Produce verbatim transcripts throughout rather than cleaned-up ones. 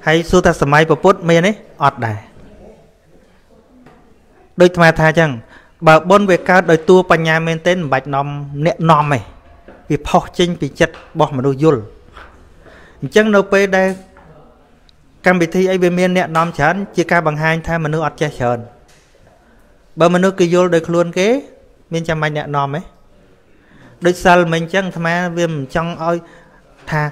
hay suốt ta sớm ấy bớt bớt mấy này ọt đài đôi mà thay chẳng bà bốn về cao đôi tua bà nhà mình tên bạch nòm nẹ nòm này vì phó chênh bị chật bỏ mà đôi dùl chẳng đâu bê đây cam bị thi ấy về miền nẹ nòm chẳng chia ca bằng hai thay mà nước ọt chè chờn bà mà nước kỳ dùl đôi luôn kế miền chăm bạch nẹ nòm ấy đôi sao mình chẳng thay viêm trong ôi tha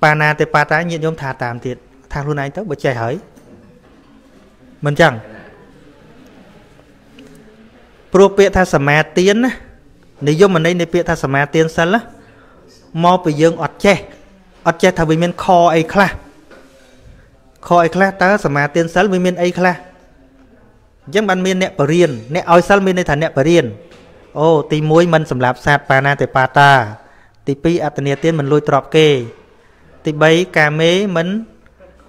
bà nà tê bà ta nhìn nhóm thà tạm thiệt thằng luôn anh tới bởi trẻ hỡi mình chẳng pro bịa tha sả mẹ tiến nếu dùng mình đây nè bịa tha sả mẹ tiến sẵn lắm mò bởi dương ọt chè ọt chè thằng vì mình kho ấy khla kho ấy khla ta sả mẹ tiến sẵn vì mình ấy khla dân bạn mình nẹ bởi riêng nẹ ôi sẵn mình đây thằng nẹ bởi riêng ô tí muối mình sầm lạp sạt bà nà tê bà ta tí pi ạ tình tiến mình lùi trọp kê tí bấy cà mê mình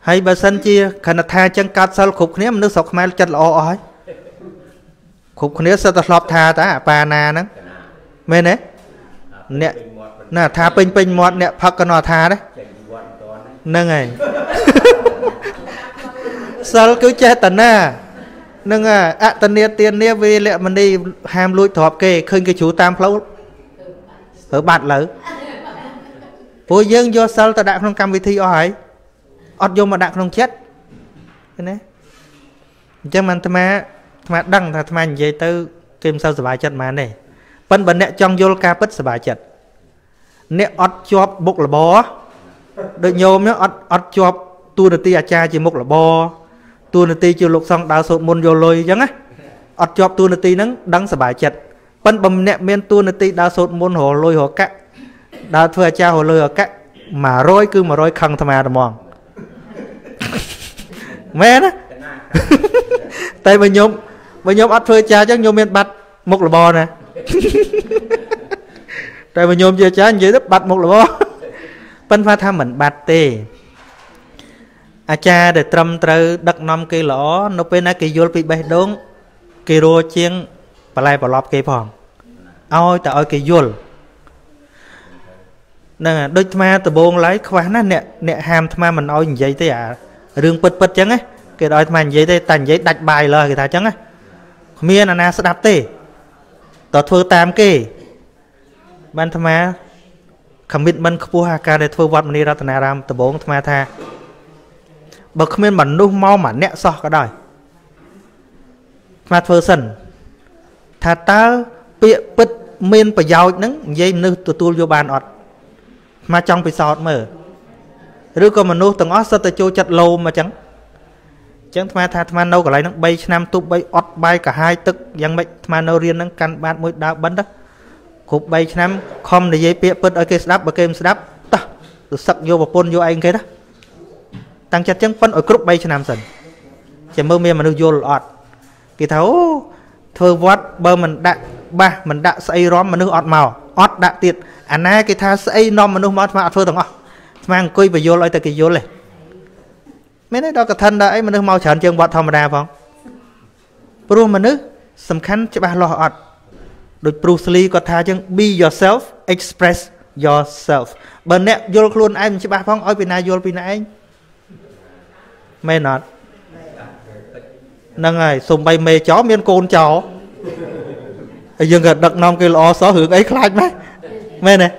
hay bà sân chia khả năng tha chân cát sao khúc khía nước sọc mai chân lọ ói khúc khía sao ta lọp tha ta bà nà nắng mê nè nè nè tha pin pin mọt nè phật cái nọ tha đấy nâng này sao cứ chết tận nè nâng à ạ tận nè tiền nè về lẹ mình đi ham lui thọp kê khơi cái chú tam phấu ở bạt lỡ vô dương do sao ta đã không cầm vị thi ói ọt vô mà đạn không chết thế này chắc mà thầm mà đăng thầm mà như vậy kim sao sửa bài chất mà này vẫn bẩn nẹ trong vô ca bất sửa bài chất nẹ ọt chọp bốc là bó đợi nhôm nhá ọt ọt chọp tu được ti à cha chỉ mốc là bó tu được ti chưa lục xong đào sụt môn vô lôi chẳng á ọt chọp tu được ti nắng đăng sửa bài chất vẫn bầm nẹ men tu được ti đào sụt môn hồ lôi hồ cạ đào thừa cha hồ lôi hồ cạ mà rối cứ mà rối khăng thầm mà đầm mòn mẹ đó tay mình nhôm mình nhôm ắt phơi cha chắc nhôm miền bạch một là bò nè tay mình nhôm chơi cha vậy đó bạch một là bò bên pha tham mình bạch tê à cha để trầm trừ đặt năm cây lõ nó bên á cây vô bị bay đốn cây rô chiên bà lai bà lọp cây phòng ôi ta ôi cây vô nè đôi ma từ buông lái khóa nè nè ham tham mình ôi như vậy thế à rương bật bật chẳng ấy cái đó mà giấy đây tành giấy đặt bài lời người ta chẳng ấy miên là na sẽ đạp tê tỏ thưa tam kê ban tham á khẩm biết ban khpu hà ca để thưa vật mani ratna ram từ bốn tham á tha bậc miên bản nu mau mà nẹt sọ cả đời mà thưa sần thà ta bịa bật miên phải giàu nắng giấy nư tụt tuôn vô bàn ọt mà trong bị sọt mở rứa con mình nuôi từng ót sao ta cho chặt lâu mà chẳng chẳng tham tha tham nâu cả lấy nó bay năm tụ bay ót bay cả hai tức giang bay tham nâu riêng nó căn ban mũi đau bấn đó cục bay năm không để dây pịa bớt ở cái slap ở kem slap ta rồi sặc vô và pôn vô anh cái đó tăng chặt chẳng phân ở cục bay năm sần chỉ mơ mê mà nuôi vô ọt cái thấu thơ vót bơ mình đã ba mình đã xây róm mà nuôi ọt màu ọt đã tiệt anh à, ấy cái tha xây nom mà nuôi màu mà thơ từng ót mang coi và vô lại từ cái vô này Mấy nơi đó cái thân đấy mà nước mau chán chương bọt thầm ra phong. Bố mà nước sầm khăn cho bà lo ọt. Đôi Bruce Lee có thà chương be yourself, express yourself. Bởi nẹ vô luôn anh cho bà phong ôi bên này vô bên này anh. Mê nọt. Nâng này sùng bay mê chó miên côn chó. Dương gật đặc nông kì lo xó hướng ấy khá mấy. Mê nè.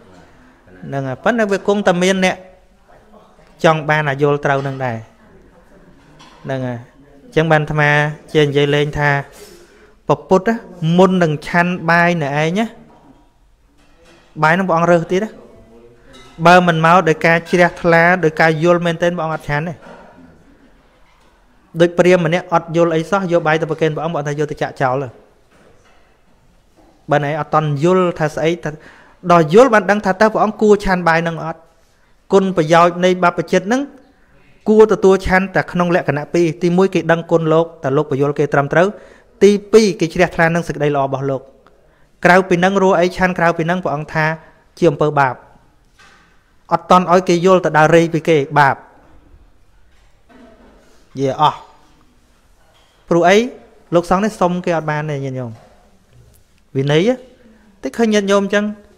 Nên ngày bấn năng về cung tầm mình nè. Trong ban là vô trâu nâng đài nâng à chẳng ban tham à trên dây lên tha bọc bút á môn nâng chăn bay nè ai nhá bay nó bọn rơi tí đó bơ mình máu để ca chia lá để ca vô men tên bọn ngặt chán này được priêm mình nè ọt vô lấy xóa vô bay từ bờ kênh bọn bọn thầy vô từ chạ cháu rồi bên này ọt toàn vô thà ấy đòi vô bạn đang thà ta bọn cua chăn bay nâng ọt côn bây giờ này ba bạch chết nứng cua từ tua chăn ta không lẽ cả nạp pi ti mũi cái đăng côn lộc ta lộc bây giờ cái trầm trớ ti pi cái chia thà năng sực đầy lò bỏ lộc cào pin năng rùa ấy chăn cào pin năng của ông tha chiêm bờ bạp ở tòn ở cái vô ta đà rây bị cái bạp về ở rùa ấy lộc sáng đến xong cái ban này nhìn nhom vì nấy á tích hơi nhìn nhom chăng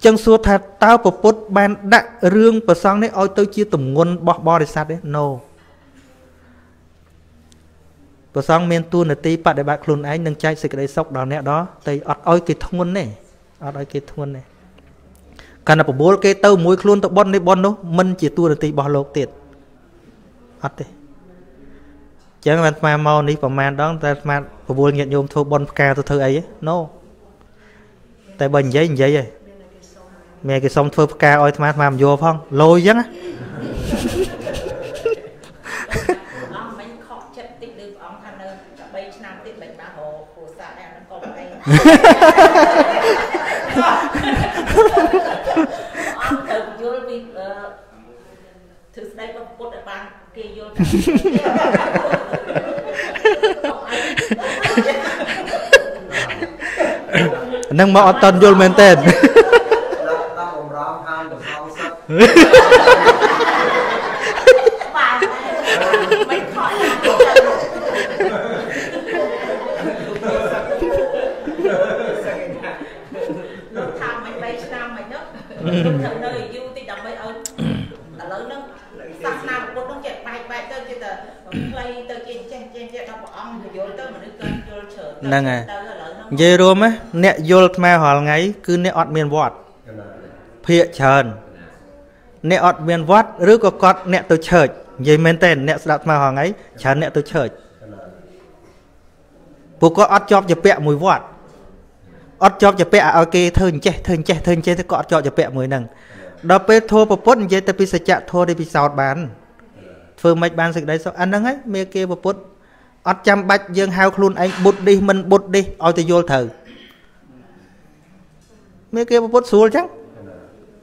chân xua thật tao bờ put ban đại riêng bờ song đấy ôi tôi chia tùng nguồn bò bò để sát đấy no và xong miền tu là tí bạn để bạn khôn ấy nâng chạy sự cái đấy sốc đó nè đó tây ọt oi cái thôn này ọt oi cái thôn này cần là bố cái tàu muối khôn tàu bon đấy bon đó mình chỉ tu là tí bỏ lộc tiền ọt đấy chẳng là mà mau ní bảo man đó ta mà của bố nghiện nhôm thôi bon ca thôi ấy no tại bình giấy giấy vậy mẹ cái xong thôi ca oi mà mà vô phong lôi chứ nâng mà ọt tần vô mến tên nâng à dây rôm á nẹt vô mà hỏi ngay cứ nẹt ọt miền vọt phía trần nẹt ọt miền vọt rứa có cọt nẹt tôi chửi dây men tên nẹt đặt mà hỏi ngay chán nẹt tôi chửi bố có ọt chọc chụp bẹ mùi vọt ọt chọc chụp bẹ ok thơn che thơn che thơn che thế cọt chọc chụp bẹ mùi nằng đó pe thô bắp bốt dây tapi sạch chạ thô đi bị sọt bàn phương mạch bàn sạch đấy sao ăn nâng ấy mê kia bắp bốt ọt chăm bạch dương hao khôn anh bút đi mình bút đi ôi tôi vô thử mấy kia bút xuống chắc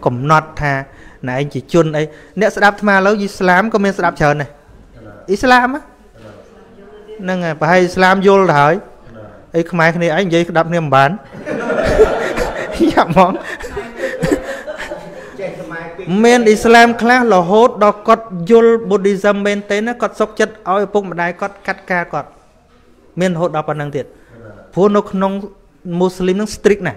cũng nọt thà này anh chỉ chun ấy nè sẽ đạp mà lâu Islam có miền sẽ đạp chờ này Islam á nâng à phải Islam vô rồi ไอ้ขมายคนนี้ไอ้ยัยดับเนี่ยมบ้านอย่ามองเมนอิสลามคลาหล่อโฮดดอกกอดยุลบุดิซัมเมนเต้นะกอดซอกจัดเอาไอ้ปุ่มได้กอดคัดกากอดเมนโฮดดอกปนังเด็ดพวกนกนงมุสลิมนั่งสตริกน่ะ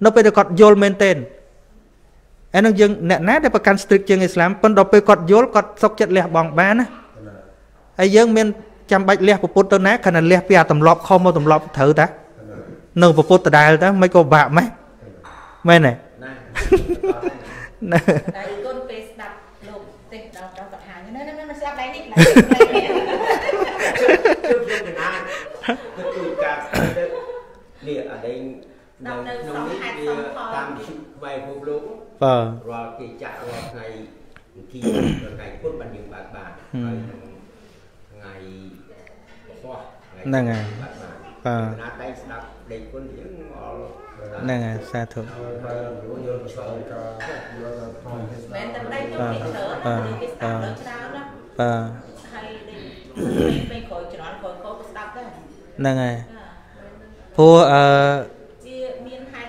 เราไปกอดโยลเมนเตนไอ้นั่งยังเนี่ยนะได้ประกันสตรีกยังอิสลามเป็นเราไปกอดโยลกอดซอกจัดเลี้ยบองบ้านนะไอ้ยังเมียนจำใบเลี้ยบปุตตะนะขนาดเลี้ยบยาตำรอบข้อมอตำรอบเถอะแต่หนึ่งปุตตะได้แต่ไม่ก็บาปไหมไม่ไหนเราเดินสองพันสองพอตามชุดใบพลูลุกรอที่จะรอไงที่ไงพูดบันเดียงบาดบาดไงพ่อนั่นไงน่าได้สนับเด็กคนเยอะนั่นไงสาธุแม้แต่ได้ตัวเด็กเถอะนะที่สามเลิกแล้วนะให้เด็กไม่คอยจะนอนคอยเขาสนับได้นั่นไงผู้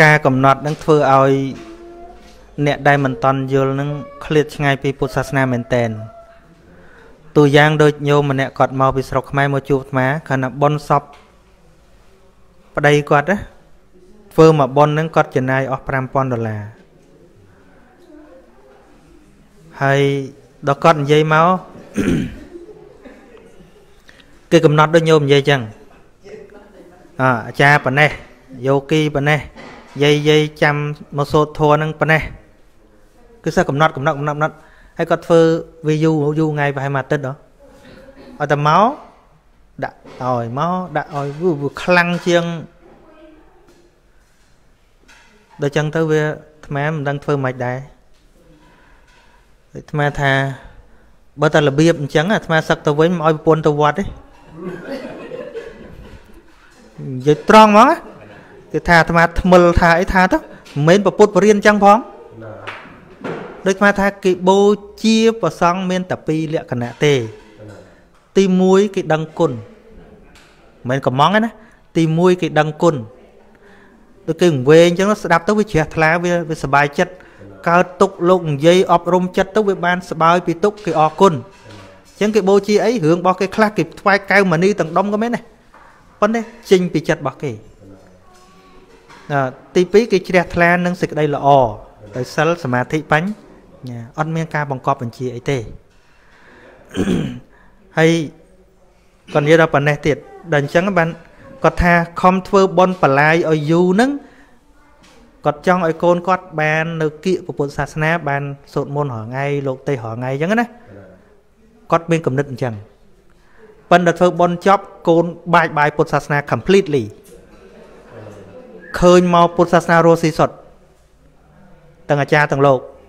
การกำหนดนั่งเพื่อเอาเนี่ยได้มันตอนโยนนั่งเคลียร์ไงปีพุทธศาสนาเหมือนเต้นตัวอย่างโดยโยมเนี่ยกอดมาปีสระขมายมาจูบมาขณะบอลซบประเดี๋ยวกอดนะเพื่อมาบอลนั่งกอดจะนายออกพรำปอนดอลลาร์ให้ดอกกอดใหญ่เมาคือกำหนดโดยโยมใหญ่จังอ่าอาจารย์ปนเนยโยกีปนเนยยัยยัยจำมาโซทัวนั่งปนเนยคือซะกำนัดกำนัดกำนัดนัดให้กอดเฟอร์วิยูยูไงไปให้มาติดđó ở tầm máu đã ỏi máu đã ỏi vừa vừa khăng chiêng đôi chân tới về thằng mẹ mình đang phơi mạch đại thằng mẹ thà bữa ta là biệp trắng à thằng mẹ sặc tao với mọi buồn tao vặt đấy vậy tròn máuคือทาธรรมะเมลทาไอทาทั้งเมนประพุทธเรียนจังพร้อมโดยธรรมะทากิโบชีประสังเมนแต่ปีเละขณะเตตีมุ้ยกิดังกุลเมนกับมองไงนะ Tì mùi cái đăng côn tôi kêu về cho nó đạp tới với trẻ thá với với bài chất cao tục lụng dây ọp rôm chất tới với ban bài bị tục cái ọp côn chẳng cái bố chi ấy hưởng bỏ cái class kịp thoai cao mà đi tầng đông có mấy này vấn đấy trình bị chặt bỏ kì tì pí cái trẻ thá nâng xịt đây là ò tới sờ sờ mà thị bánh ăn miếng cá bằng cọp bằng chi ấy tê hay còn như đó bạn này tiệt đành chẳng các bạn có tha không thưa bon bà lai ở dù nâng có trong ở con có bàn nơi kia của bộ sà sna bàn sột môn hỏi ngay lột tây hỏi ngay chẳng đấy có bên cầm định chẳng bạn đặt thưa bon chóp con bài bài bộ sà sna completely khơi màu bộ sà sna rô si sột tầng ở cha tầng lột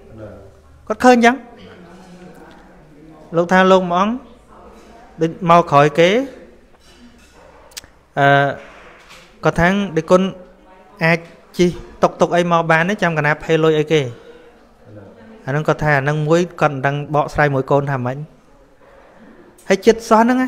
có khơi chẳng lột tha lột món mau khỏi kế à, có tháng để con ai chi tục tục ai mau bán đấy trong cái nạp hay lôi ai kì anh à, có thà nâng muối còn đang bỏ sai mỗi con hàm ảnh hay chết xóa nữa nghe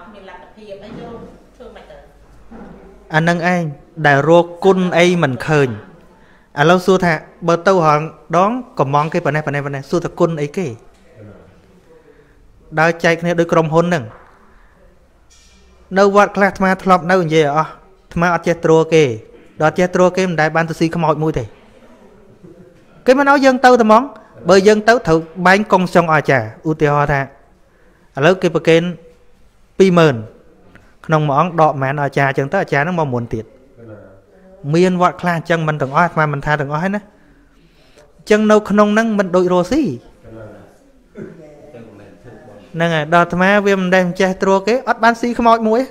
anh nâng anh đại rô côn ấy mình khơi à lâu xua tha bờ tâu họ đón còn mong cái phần này phần này phần này xua tha côn ấy kề đào chạy này đôi crom hôn nừng đâu vật class mà thọp đâu gì à mà ở chết trua kì đó chết trua kì mình đại ban tự si không hỏi mũi thì cái mà nói dân tâu thì món bởi dân tâu thử bánh công xong ở chả u ti ho tha lấy cái bậc kén pi mền nông món đọ mẹ ở chả chẳng tới ở chả nó mong muốn tiệt miên vật class chân mình từng ói mà mình tha từng ói nữa chân đâu nông nâng mình đội rô xí năng à đợt mà viêm đem che trua kế ớt ban si không mọi mũi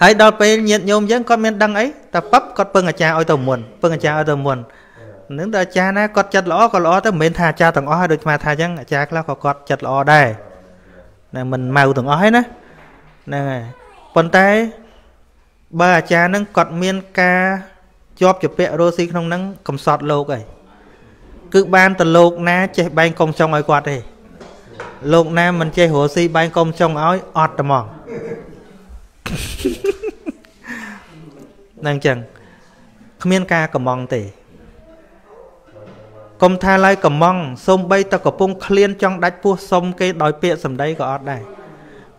hãy đợt về nhận nhôm dân con men đăng ấy ta bắp con bưng ở cha ôi tàu muồn bưng ở cha ôi tàu muồn những đời cha na con chặt lõ con lõ tới men thà cha tầng ó được mà thà chăng cha là có con chặt lõ đây này mình màu tầng ó hết nè này còn tay ba cha nâng con men ca chóp chụp vẽ rô xí không nắng cầm sọt lột ấy cứ ban từ lột na chơi ban công trong ấy quạt đi lột na mình chơi hồ xí ban công trong ấy ọt tầm mòn năng chẳng không miên ca cầm mòn tỉ công tha lai cầm mòn sông bay ta có bông liên trong đáy pua sông cái đói pịa sầm đấy có ọt này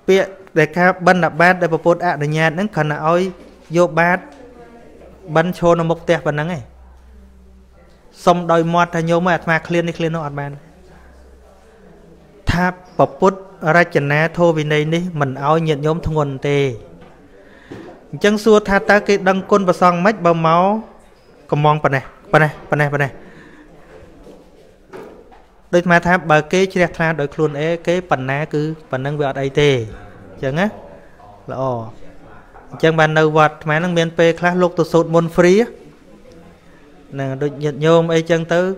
pịa để ca bân là bát để bà bột ạ để nhà nắng khẩn là ôi vô bát bắn cho nó mộc tẹt bắn nắng ấy, xong đòi mọt thay nhôm mà mà clean đi clean nó ăn bàn. Tha bập bút ra chân ná thô vì này đi mình ao nhận nhôm thằng nguồn tề. Chẳng xua tha ta cái đăng côn và song mách bao máu, cầm mong bận này, bận này, bận này, bận này. Đôi mà tha bờ kế chỉ đẹp tha đôi luôn ấy cái bận ná cứ bận năng về ở đây tề, chẳng á, là ồ. Chẳng bàn đầu vật mà năng miền P khá lúc tôi sốt môn free nè được nhận nhôm ấy chẳng tới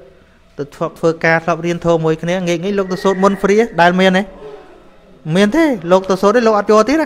tôi phật phơ ca phật điên thô mùi cái này nghĩ nghĩ lúc tôi sốt môn free đại miền này miền thế lúc tôi sốt đấy lúc ăn cho tí đó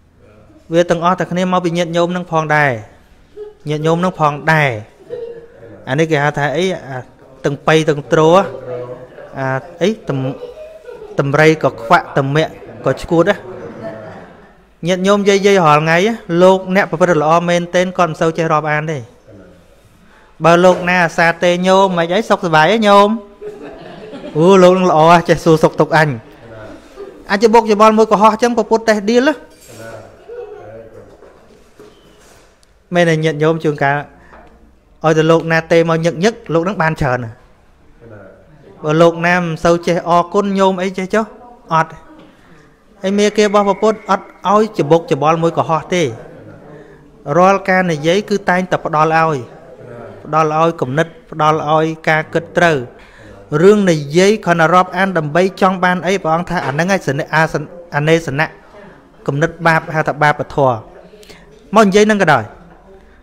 về tầng o thật nên mau bị nhận nhóm nâng phòng đài nhận nhóm nâng phòng đài anh ấy kìa thấy từng pay từng trô á ấy tầm tầm ray có quạ tầm mẹ có cua đó nhận nhôm dây dây hỏi ngay á lô nẹp và bắt đầu là men tên con sâu chơi rob an đây Bà lục nè, xa tê nhôm, mà giấy sọc vải nhôm. Ủa lục nè lọ, chạy xù sọc tục anh. Anh chỉ bốc cho bọn môi của họ chẳng có bút tết điên lắm. Mày này nhận nhôm chung cả. Ôi từ lục nè tê màu nhận nhất, lục nắng bàn trờn. Bà lục nè, sâu chê o côn nhôm ấy chê chó. Ọt. Ê mê kia bọn bút ọt ôi chỉ bốc cho bọn môi của họ tê. Rồi ca này giấy cứ tay tập đo là ôi. Đó là ôi cụm nít, đó là ôi ca kết trừ. Rương này dây còn là rộp anh đầm bay trong ban ấy. Bọn thả ảnh ngay sẵn ảnh nê sẵn nạ. Cụm nít bạp hạ thập bạp và thua. Món dây nâng cả đời.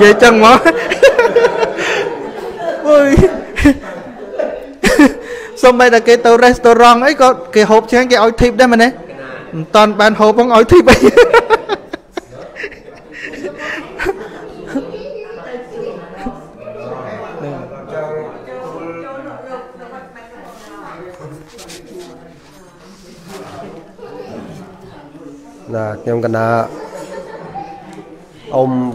ghê chân mà xong bây là cái tàu restaurant ấy có cái hộp chẳng cái oi thịt đấy mà nè toàn bàn hộp không oi thịt bây nhầm cả na ông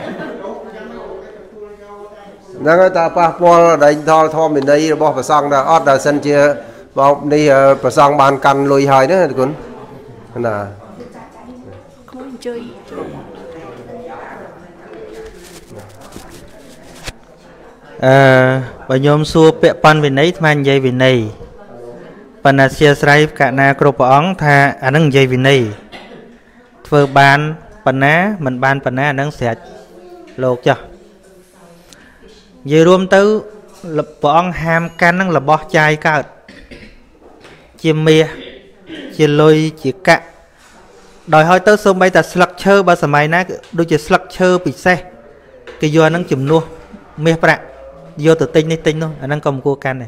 năng ta pa po đại thọ thọ mình đây bỏ phải sang là ót là sân chia vào đi phải sang bàn cằn lùi hài nữa con là à bà nhôm xua bẹ pan về nấy man dây về này panasia sray cả na cropoong tha anh đang dây về này vừa bàn paná mình bàn paná đang sẹt lột chưa về rôm tứ lập bọn ham can năng là bó chai cả chia mía chia lôi chia cạ đòi hỏi tớ xong bây ta structure ba sầm mày nát đôi chia structure bị xe cái do năng chìm luôn mía bạn do từ tinh đi tinh luôn anh đang cầm cua can này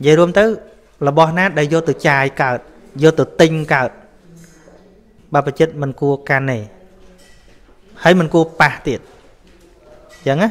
về rôm tứ là bó nát đây do từ chai cả do từ tinh cả ba phải chết mình cua can này hãy mình cua ba tiền chẳng á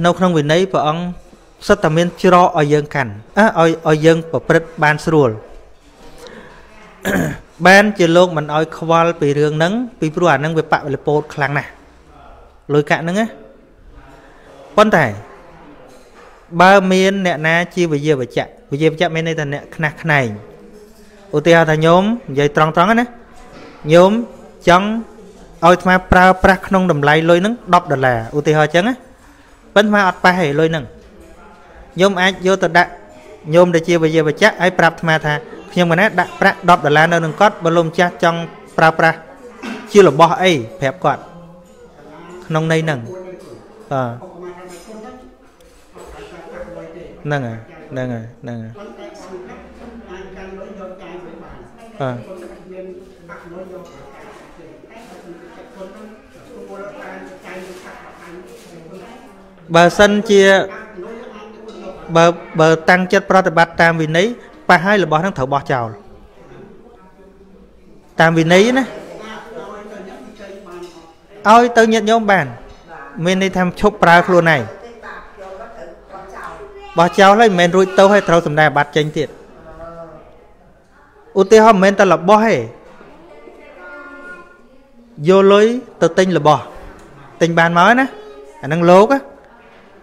nấu không vì nấy bọn ông rất tầm miên chro ở dân cảnh ở ở dân của ban sườn ban trên lông mình ở khoal bị đường nắng bị bùa ảnh nắng bị bạo bị bột kháng này lôi cạn nắng á quan tài ba miên nè na chi về dừa về chạ về dừa về chạ miên đây là nè nạc này ô tiêu thà nhóm dây tròn tròn á nè nhóm trắng ôi mà pra pra không đầm lay lôi nắng đọc đợt là ô tiêu trắng á bên mà ọt ba lôi nâng nhôm ai vô từ đạn nhôm để chia bây giờ và chắc ai prap mà thà nhưng mà nè đạn prap đọt là nó đừng cót bơm cha trong prap prap chưa là bỏ ấy phép quạt nông đây nâng à nâng à nâng à nâng à bà sân chia bà, bà tăng chất pratibat tam vì nấy bà hai là bỏ thằng thợ bỏ chào tam vì nấy nè ôi tôi nhận nhóm bàn mình đi tham chốt pra luôn này bỏ cháu lấy mẹn rụi tâu hay thâu sầm đài bát chênh thiệt ưu tiêu hòm mẹn ta là bỏ hay vô lối tờ tinh là bỏ tinh bàn mới ná anh đang lố á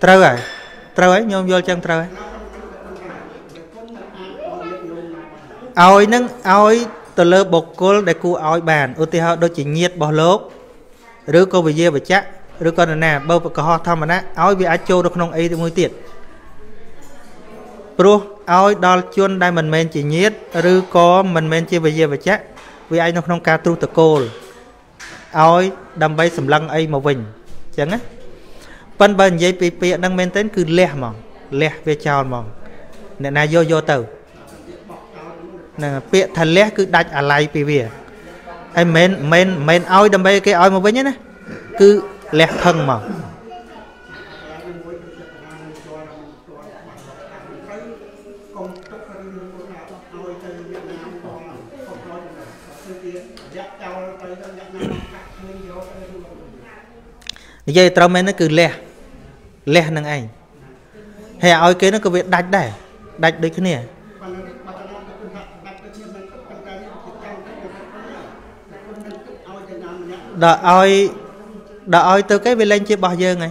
trâu ấy trâu ấy nhóm vô chân trâu ấy ôi nâng ôi từ lơ bột cô để cô ôi bàn ưu tiêu đôi chỉ nhiệt bỏ lốt rứa cô về dê về chắc rứa con này nè bơ và cò thăm mà nè ôi bị ai chô được không ấy thì môi tiệt rồi ôi đo chuôn đây mình men chỉ nhiệt rư có mình men chia về dê về chắc vì ai nó không ca tru từ cô ôi đầm bay sầm lăng ấy màu vinh chẳng á bên bên dây pì pì đang men tên cứ lẹ mỏng lẹ về chào mỏng nè nà vô vô tàu nè pì thần lẹ cứ đặt ở lại pì về anh men men men ôi đầm bay cái ôi màu vinh nhá nè cứ lẹ thân mỏng vậy trâu men nó cứ lẹ lẹ nâng anh hè ôi cái nó có việc đạch đẻ đạch đấy cái nè đợi ôi đợi ôi từ cái về lên chia bao giờ này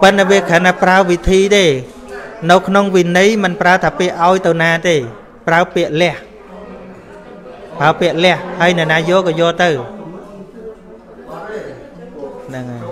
bên là việc khả năng prao vị thi đi nấu nông vị nấy mình prao thập bị ôi tàu na đi prao bịa lẹ prao bịa lẹ hay là na vô cái vô từ.